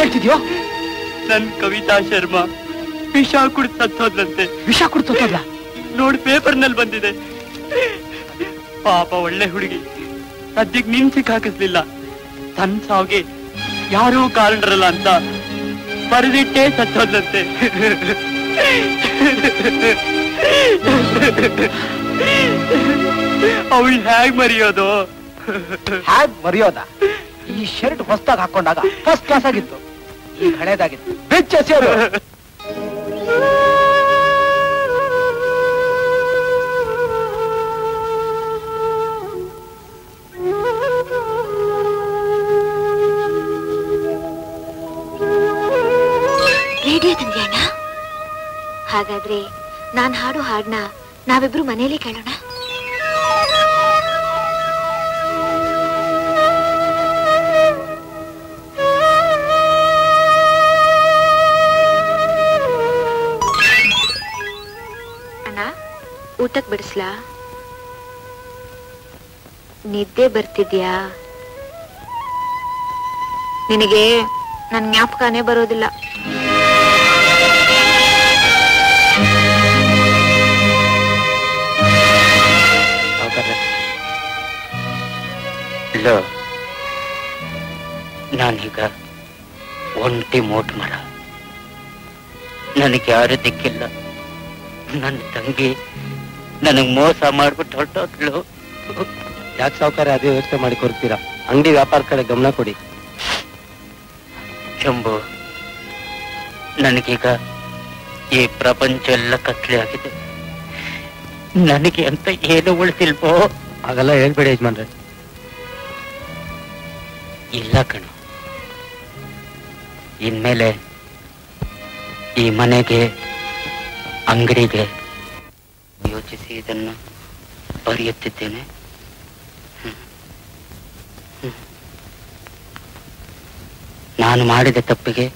ಹೇಳ್ತಿದ್ಯೋ? ನನ್ನ ಕವಿತಾ ಶರ್ಮಾ ವಿಷ ಕುಡಿದು ಸತ್ತೋದ್ಲಂತೆ. ವಿಷ ಕುಡಿದು ಸತ್ತೋದ್ಲಾ? ನೋಡಿ ಪೇಪರ್ನಲ್ಲಿ ಬಂದಿದೆ. ಪಾಪ ಒಳ್ಳೆ ಹುಡುಗಿ, ಸದ್ಯಕ್ಕೆ ನೀನ್ ಸಿಕ್ಕಾಕಿಸ್ಲಿಲ್ಲ. ತನ್ನ ಸಾವಿಗೆ ಯಾರೂ ಕಾರಣರಲ್ಲ ಅಂತ ಬರೆದಿಟ್ಟೆ ಸತ್ತೋದ್ಲಂತೆ. ಅವಳು ಹೇಗ್ ಮರೆಯೋದು? ಹೇಗ್ ಮರೆಯೋದ? ಈ ಶರ್ಟ್ ಹೊಸದಾಗ ಹಾಕೊಂಡಾಗ ಫಸ್ಟ್ ಕ್ಲಾಸ್ ಆಗಿತ್ತು, ಈಗ ಹಳೇದಾಗಿತ್ತು. ಬೆಚ್ಚ ಸೇರು. ರೇಡಿಯೋ ತಂದ್ಯಾನ? ಹಾಗಾದ್ರೆ ನಾನ್ ಹಾಡು ಹಾಡ್ನ ನಾವಿಬ್ರು ಮನೇಲಿ ಕೇಳೋಣ. ಊಟಕ್ಕೆ ಬಿಡಿಸ್ಲಾ? ನಿದ್ದೆ ಬರ್ತಿದ್ಯಾ ನಿನಗೆ? ನನ್ನ ಜ್ಞಾಪಕನೇ ಬರೋದಿಲ್ಲ. ನಾನೀಗ ಒಂಟಿ ಮೋಟ್ ಮರ, ನನಗೆ ಯಾರು ದಿಕ್ಕಿಲ್ಲ. ನನ್ನ ತಂಗಿ ನನಗ್ ಮೋಸ ಮಾಡ್ಬಿಟ್ಟು ಹೊರಟೋದ್ಲು. ಯಾಕೆ ಸಾವುಕಾರ ಅದೇ ವ್ಯವಸ್ಥೆ ಮಾಡಿ ಕೊಡ್ತೀರಾ? ಅಂಗಡಿ ವ್ಯಾಪಾರ ಕಡೆ ಗಮನ ಕೊಡಿ. ಶಂಭು, ನನಗೀಗ ಈ ಪ್ರಪಂಚ ಎಲ್ಲ ಕತ್ಲೆ ಆಗಿದೆ. ನನಗೆ ಅಂತ ಏನು ಉಳಿಸಿಲ್ವೋ? ಹಾಗೆಲ್ಲ ಹೇಳ್ಬೇಡಿ ಯಜಮಾನ್ರೆ. ಇಲ್ಲ ಕಣು, ಇನ್ಮೇಲೆ ಈ ಮನೆಗೆ ಅಂಗಡಿಗೆ ಯೋಚಿಸಿ ಇದನ್ನು ಬರೆಯುತ್ತಿದ್ದೇನೆ. ನಾನು ಮಾಡಿದ ತಪ್ಪಿಗೆ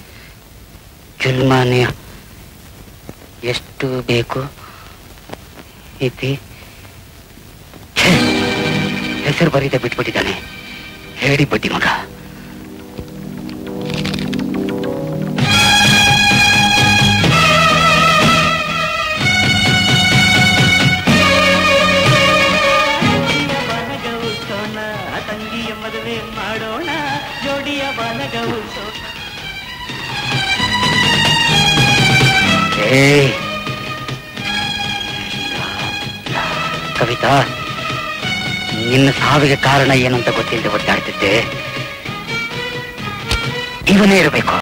ಜುಲ್ಮಾನೆ ಎಷ್ಟು ಬೇಕು ಇತಿ ಹೆಸರು ಬರೀದೆ ಬಿಟ್ಬಿಟ್ಟಿದ್ದಾನೆ ಹೇಳಿ ಬಡ್ಡಿ ಮಗ. ಕವಿತಾ, ನಿನ್ನ ಸಾವಿಗೆ ಕಾರಣ ಏನಂತ ಗೊತ್ತಿಲ್ಲದೆ ಒದ್ದಾಡ್ತಿದ್ದೆ. ಇವನೇ ಇರಬೇಕು.